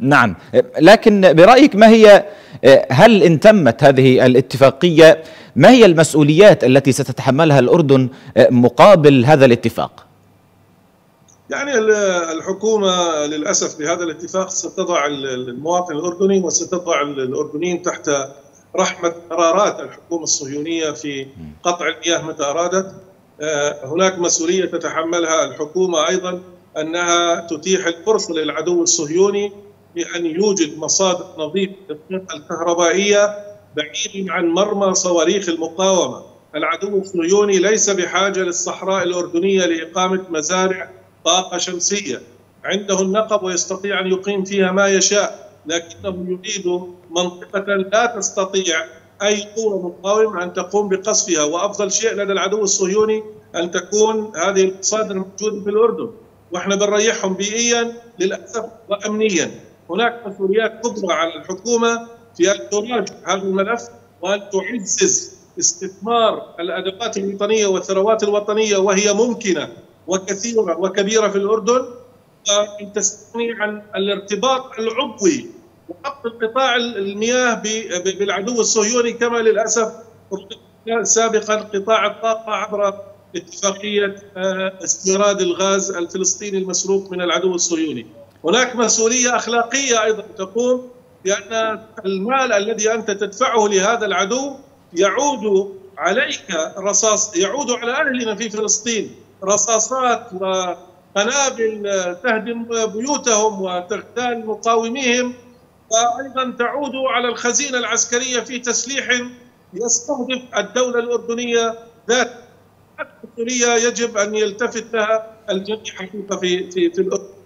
نعم، لكن برأيك ما هي، هل إن تمت هذه الاتفاقية ما هي المسؤوليات التي ستتحملها الأردن مقابل هذا الاتفاق؟ يعني الحكومة للأسف بهذا الاتفاق ستضع المواطن الأردني وستضع الأردنيين تحت رحمة قرارات الحكومة الصهيونية في قطع المياه متى أرادت. هناك مسؤولية تتحملها الحكومة أيضا، أنها تتيح الفرصة للعدو الصهيوني بأن يوجد مصادر نظيفة للطاقة الكهربائية بعيد عن مرمى صواريخ المقاومة. العدو الصهيوني ليس بحاجة للصحراء الأردنية لإقامة مزارع طاقة شمسية، عنده النقب ويستطيع أن يقيم فيها ما يشاء، لكنه يريد منطقة لا تستطيع أي قوة مقاومة أن تقوم بقصفها، وأفضل شيء لدى العدو الصهيوني أن تكون هذه المصادر موجودة في الأردن، وإحنا بنريحهم بيئيا للأسف وأمنيا. هناك مسؤوليات كبرى على الحكومة في أن تراجع هذا الملف وأن تعزز استثمار الأدوات الوطنية والثروات الوطنية وهي ممكنة وكثيرة وكبيرة في الأردن، وأن تستغني عن الارتباط العضوي وحق قطاع المياه بالعدو الصهيوني، كما للأسف سابقا قطاع الطاقة عبر اتفاقية استيراد الغاز الفلسطيني المسروق من العدو الصهيوني. هناك مسؤولية أخلاقية أيضا تقوم بأن المال الذي أنت تدفعه لهذا العدو يعود عليك رصاص، يعود على أهلنا في فلسطين، رصاصات وقنابل تهدم بيوتهم وتغتال مقاوميهم، وأيضا تعود على الخزينة العسكرية في تسليح يستهدف الدولة الأردنية ذات. المسؤولية يجب أن يلتفت لها الجميع حقيقة في الأردن.